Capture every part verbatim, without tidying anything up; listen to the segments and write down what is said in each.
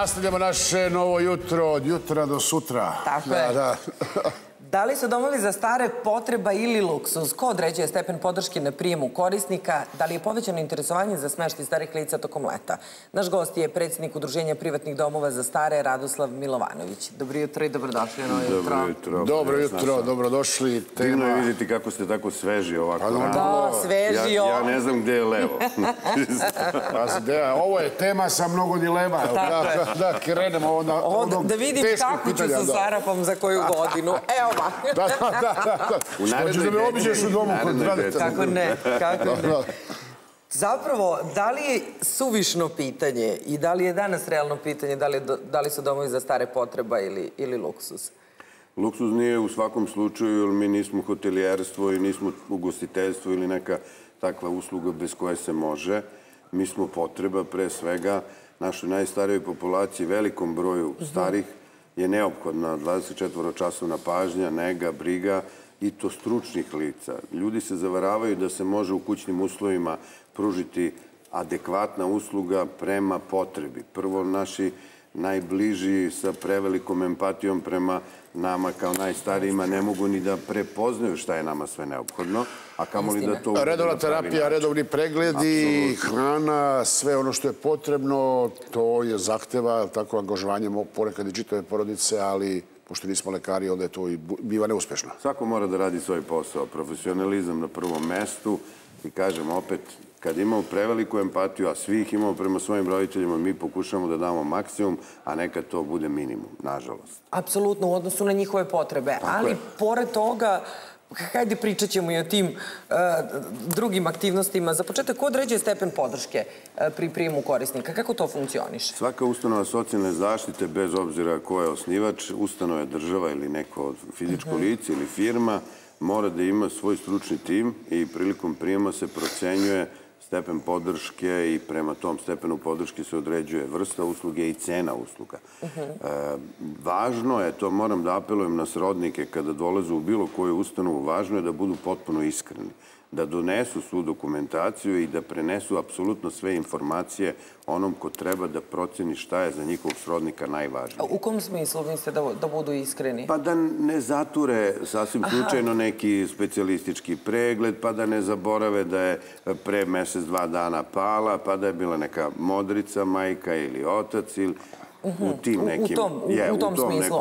Nastavljamo naše novo jutro od jutra do sutra. Tako je. Da, da. Da li su domovi za stare potreba ili luksuz? Ko određuje stepen podrške na prijemu korisnika? Da li je povećano interesovanje za smeštaj starih lica tokom leta? Naš gost je predsjednik Udruženja privatnih domova za stare Radoslav Milovanović. Dobro jutro i dobrodošli na ovo jutro. Dobro jutro. Dobro jutro, dobrodošli. Divno je vidjeti kako ste tako sveži ovako. Da, sveži ovo. Ja ne znam gdje je levo. Ovo je tema sa mnogo dilema. Da, krenemo onda onog teškog pitanja. Da vidim kako ću sa Sarapom za koju godinu. Evo. Da, da, da. Što da me obiđeš u domu kod radite. Kako ne, kako ne. Zapravo, da li je suvišno pitanje i da li je danas realno pitanje da li su domovi za stare potreba ili luksuz? Luksuz nije u svakom slučaju, jer mi nismo hotelijerstvo i nismo ugostiteljstvo ili neka takva usluga bez koje se može. Mi smo potreba, pre svega, našoj najstarijoj populaciji, velikom broju starih, je neophodna dvadeset četvoročasovna pažnja, nega, briga i to stručnih lica. Ljudi se zavaravaju da se može u kućnim uslovima pružiti adekvatna usluga prema potrebi. Prvo, naši najbliži sa prevelikom empatijom prema nama kao najstarijima ne mogu ni da prepoznaju šta je nama sve neophodno, a kamoli da to... Redovna terapija, redovni pregledi, hrana, sve ono što je potrebno, to je zahteva tako angažovanje mog ponekad i čitave porodice, ali pošto nismo lekari, onda je to i biva neuspešno. Svako mora da radi svoj posao, profesionalizam na prvom mestu i kažem opet, kad imamo preveliku empatiju, a svi ih imamo prema svojim roditeljima, mi pokušamo da damo maksimum, a nekad to bude minimum, nažalost. Apsolutno, u odnosu na njihove potrebe. Ali, pored toga, hajde pričat ćemo i o tim drugim aktivnostima. Za početak, ko određuje stepen podrške pri prijemu korisnika? Kako to funkcioniše? Svaka ustanova socijalne zaštite, bez obzira ko je osnivač, ustanova je država ili neko fizičko lice ili firma, mora da ima svoj stručni tim i prilikom prijema se procenjuje stepen podrške i prema tom stepenu podrške se određuje vrsta usluge i cena usluga. Važno je, to moram da apelujem na srodnike kada dolaze u bilo koju ustanovu, važno je da budu potpuno iskreni, da donesu svu dokumentaciju i da prenesu apsolutno sve informacije onom ko treba da proceni šta je za njihovog srodnika najvažnije. U kom smislu mislite da budu iskreni? Pa da ne zature sasvim slučajno neki specijalistički pregled, pa da ne zaborave da je pre mesec, dva dana pala, pa da je bila neka modrica, majka ili otac ili u tim nekim... U tom smislu,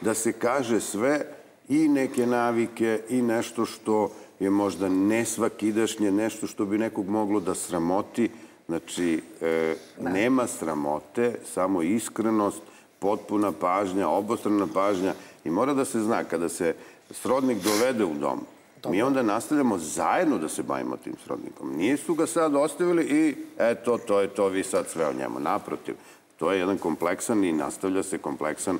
da se kaže sve i neke navike i nešto što je možda nesvakidašnje, nešto što bi nekog moglo da sramoti. Znači, nema sramote, samo iskrenost, potpuna pažnja, obostrana pažnja. I mora da se zna, kada se srodnik dovede u dom, mi onda nastavljamo zajedno da se bavimo tim srodnikom. Nisu ga sad ostavili i eto, to je to, vi sad sve o njemu. Naprotiv, to je jedan kompleksan i nastavlja se kompleksan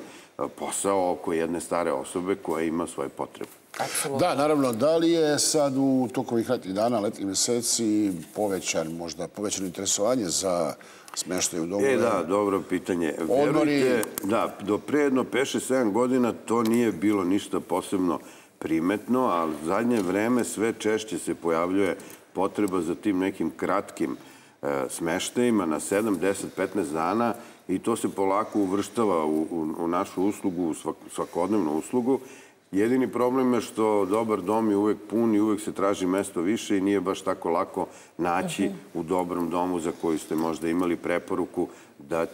posao oko jedne stare osobe koja ima svoje potrebe. Da, naravno, da li je sad u toku ovih letnih dana, letnih meseci povećan, možda povećano interesovanje za smeštaj u domove? E, da, dobro pitanje. Verujte, da, do pre jedno pet šest sedam godina to nije bilo ništa posebno primetno, ali u zadnje vreme sve češće se pojavljuje potreba za tim nekim kratkim smeštajima na sedam, deset, petnaest dana i to se polako uvrštava u našu uslugu, u svakodnevnu uslugu. Jedini problem je što dobar dom je uvek pun i uvek se traži mesto više i nije baš tako lako naći u dobrom domu za koju ste možda imali preporuku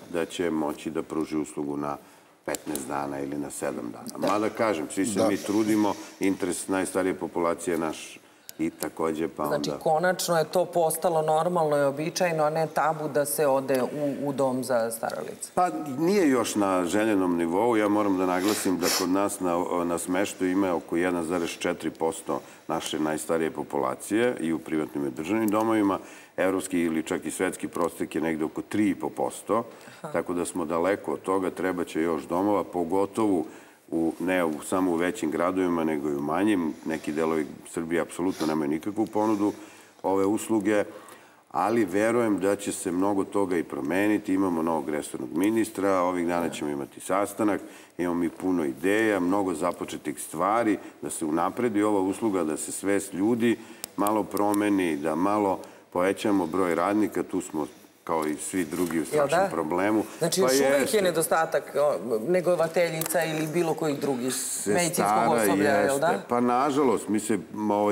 da će moći da pruži uslugu na petnaest dana ili na sedam dana. Mada kažem, svi se mi trudimo, interes najstarije populacije je naš i takođe pa onda... Znači, konačno je to postalo normalno i običajno, a ne tabu da se ode u dom za stara lica. Pa nije još na željenom nivou. Ja moram da naglasim da kod nas na smeštaju ima oko jedan zarez četiri posto naše najstarije populacije i u privatnim i državnim domovima. Evropski ili čak i svetski prostek je negde oko tri i po posto, tako da smo daleko od toga. Treba će još domova, pogotovo ne samo u većim gradovima, nego i u manjim. Neki delovi Srbije apsolutno nemaju nikakvu ponudu ove usluge, ali verujem da će se mnogo toga i promeniti. Imamo novog resornog ministra, ovih dana ćemo imati sastanak, imamo mi puno ideja, mnogo započetih stvari, da se unapredi ova usluga, da se svest ljudi malo promeni, da malo povećamo broj radnika, tu smo kao i svi drugi u strašnom problemu. Znači, još uvijek je nedostatak negovateljica ili bilo kojih drugih medicinskog osoblja, jel da? Pa, nažalost, mi se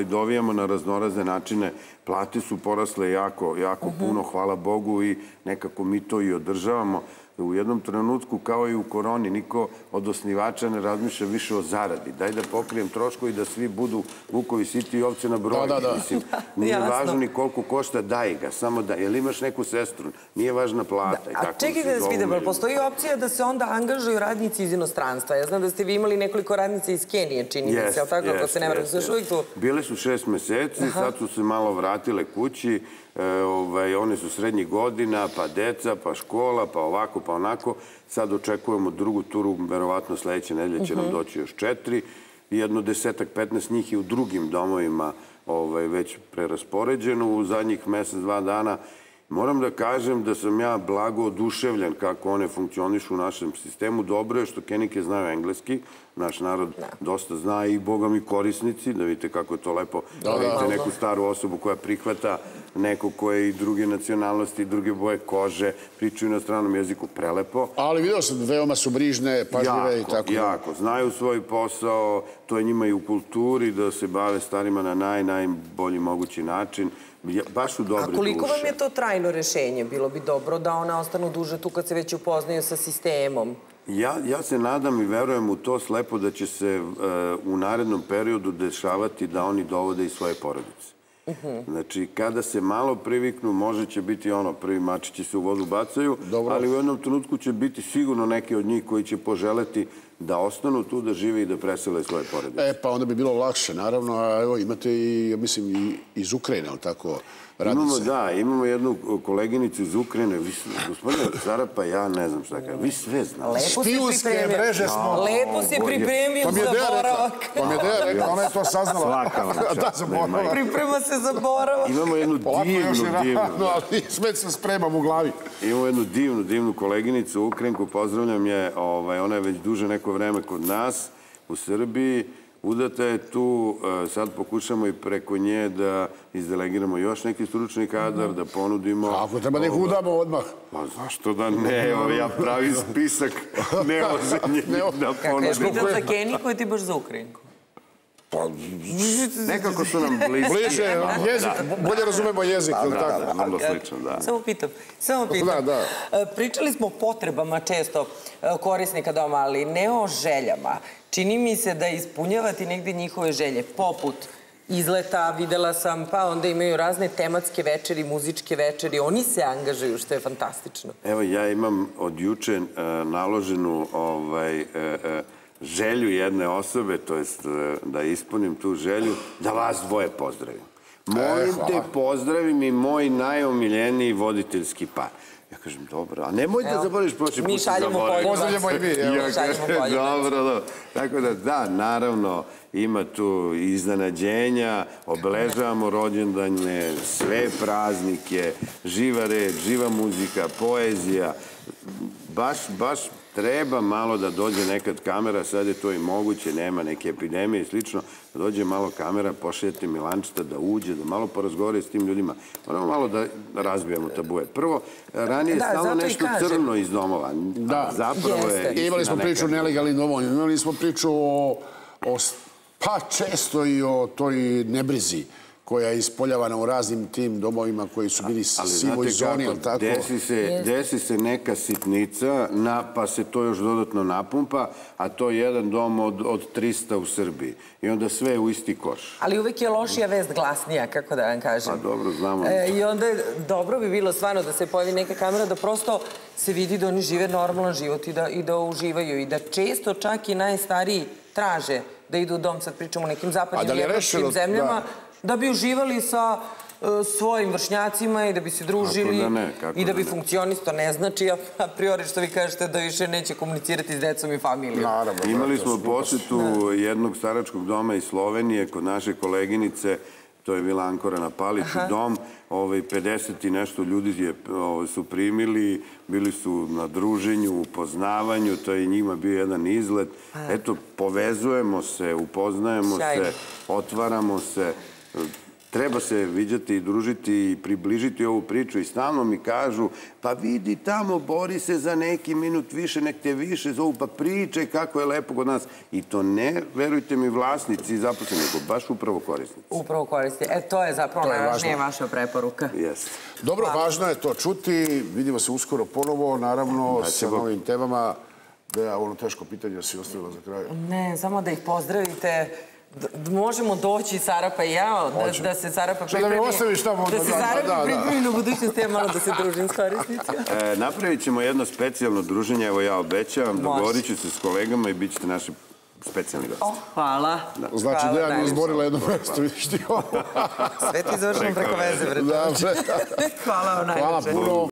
dovijamo na raznorazne načine. Plate su porasle jako puno, hvala Bogu, i nekako mi to i održavamo. U jednom trenutku, kao i u koroni, niko od osnivača ne razmišlja više o zaradi. Daj da pokrijem troškovi i da svi budu vukovi, siti i ovce na broju. Nije važno ni koliko košta, daj ga, samo daj. Jel imaš neku sestru? Nije važna plata. A čekajte da se vidimo, postoji opcija da se onda angažuju radnici iz inostranstva. Ja znam da ste vi imali nekoliko radnica iz Kenije, čini mi se, ali tako ako se ne vrlo se šuju tu. Bile su šest meseci, sad su se malo vratile kući. One su srednjih godina, pa deca, pa škola, pa ovako, pa onako. Sad očekujemo drugu turu, verovatno sledeće nedelje će nam doći još četiri. Jedno desetak, petnaest njih je u drugim domovima već preraspoređeno u zadnjih mesec, dva dana. Moram da kažem da sam ja blago oduševljen kako one funkcionišu u našem sistemu. Dobro je što Kenike znaju engleski. Naš narod dosta zna i Boga mi korisnici. Da vidite kako je to lepo. Da vidite neku staru osobu koja prihvata neko koje je i druge nacionalnosti, druge boje kože, pričaju na stranom jeziku prelepo. Ali vidio sam, veoma su brižne, pažljive i tako. Jako, jako. Znaju svoj posao, to je njima i u kulturi, da se bave starima na naj, najbolji mogući način. Baš u dobre duše. A koliko vam je to trajno rešenje? Bilo bi dobro da ona ostanu duže tu kad se već upoznaju sa sistemom. Ja se nadam i verujem u to slepo da će se u narednom periodu dešavati da oni dovode i svoje porodice. Znači, kada se malo priviknu, može će biti ono, prvi mačići se u vodu bacaju, ali u jednom trenutku će biti sigurno neki od njih koji će poželeti da ostanu tu, da žive i da presele svoje porodice. E, pa onda bi bilo lakše, naravno, a evo, imate i, mislim, iz Ukrajine, ali tako, radice. Imamo, da, imamo jednu koleginicu iz Ukrajine, gospodine Sara, pa ja ne znam šta kada, vi sve znate. Špijunske mreže smo. Lepo se pripremio za boravak. Pa mi je Deja rekla, ona je to saznala. Svaka vam. Priprema se za boravak. Imamo jednu divnu, divnu. Ali sve se spremam u glavi. Imamo jednu divnu, divnu koleginicu, Ukrajinku, pozdravljam je, ona je već duže neko vreme kod nas u Srbiji, udata je tu, sad pokušamo i preko nje da izdelegiramo još neki stručni kadar, da ponudimo... Kako treba da ih udamo odmah? Pa zašto da ne, ja pravim spisak neozenjenih da ponudim. Kako je vidjel za Keniku i ti baš za Ukrajinku? Pa, nekako su nam bliski. Bliže, jezik, bolje razumemo jezik, ili tako? Malo slično, da. Samo pitam, samo pitam. Pričali smo o potrebama često korisnika doma, ali ne o željama. Čini mi se da ispunjavati negde njihove želje, poput izleta, videla sam, pa onda imaju razne tematske večeri, muzičke večeri, oni se angažuju, što je fantastično. Evo, ja imam od juče naloženu ovaj... želju jedne osobe, to jest da ispunim tu želju, da vas dvoje pozdravim. Molim te, pozdravim i moj najomiljeniji voditeljski par. Ja kažem, dobro, a nemoj da zaboraviš prošli put. Mi šaljamo poljima. Pozdravljamo i mi. Ja kažem, dobro, dobro. Tako da, da, naravno, ima tu iznenađenja, obeležavamo rođendane, sve praznike, živa red, živa muzika, poezija, baš, baš, treba malo da dođe nekad kamera, sad je to i moguće, nema neke epidemije i slično, da dođe malo kamera, pošaljete Milančeta da uđe, da malo porazgovore s tim ljudima. Moramo malo da razbijamo tabuje. Prvo, ranije je stalo nešto crno iz domova. Da, zapravo je... Imali smo priču o nelegalnim domovima, imali smo priču o, pa često i o toj nebrizi koja je ispoljavana u raznim tim domovima koji su bili sivoj zoni, ali tako? Desi se neka sitnica, pa se to još dodatno napumpa, a to je jedan dom od trista u Srbiji. I onda sve je u isti koš. Ali uvek je lošija vest glasnija, kako da vam kažem. Pa dobro, znamo. I onda dobro bi bilo stvarno da se pojavi neka kamera, da prosto se vidi da oni žive normalan život i da uživaju. I da često čak i najstariji traže da idu u dom, sad pričamo o nekim zapadnim evropskim zemljama, da bi uživali sa svojim vršnjacima i da bi se družili i da bi funkcionisto ne znači a priori što vi kažete da više neće komunicirati s decom i familijom. Imali smo posetu jednog staračkog doma iz Slovenije kod naše koleginice, to je bila Ankora na Paliću dom, pedeset i nešto ljudi su primili, bili su na druženju, upoznavanju, to je njima bio jedan izlet. Eto, povezujemo se, upoznajemo se, otvaramo se. Treba se viđati i družiti i približiti ovu priču i stalno mi kažu pa vidi tamo, bori se za neki minut više, nek te više zovu, pa pričaj kako je lepo kod nas. I to ne, verujte mi, vlasnici i zaposleni, nego baš upravo korisnici. Upravo korisnici. E, to je zapravo najvažnija vaša preporuka. Jeste. Dobro, važno je to čuti. Vidimo se uskoro ponovo, naravno, sa novim temama. Da je ono teško pitanje si ostavila za kraj. Ne, samo da ih pozdravite. Možemo doći, Sarapa i ja, da se Sarapa pripremi. Da mi ostaviš tamo. Da se Sarapa pripremi u budućnosti, ja malo da se družim s korisnicima. Napravit ćemo jedno specijalno druženje, evo ja obećavam, dogovorit ću se s kolegama i bit ćete naši specijalni gosti. Hvala. Znači, Dejan je izborila jedno mesto, vidiš ti ovo. Sve ti završimo preko veze, vredno. Hvala vam najveće.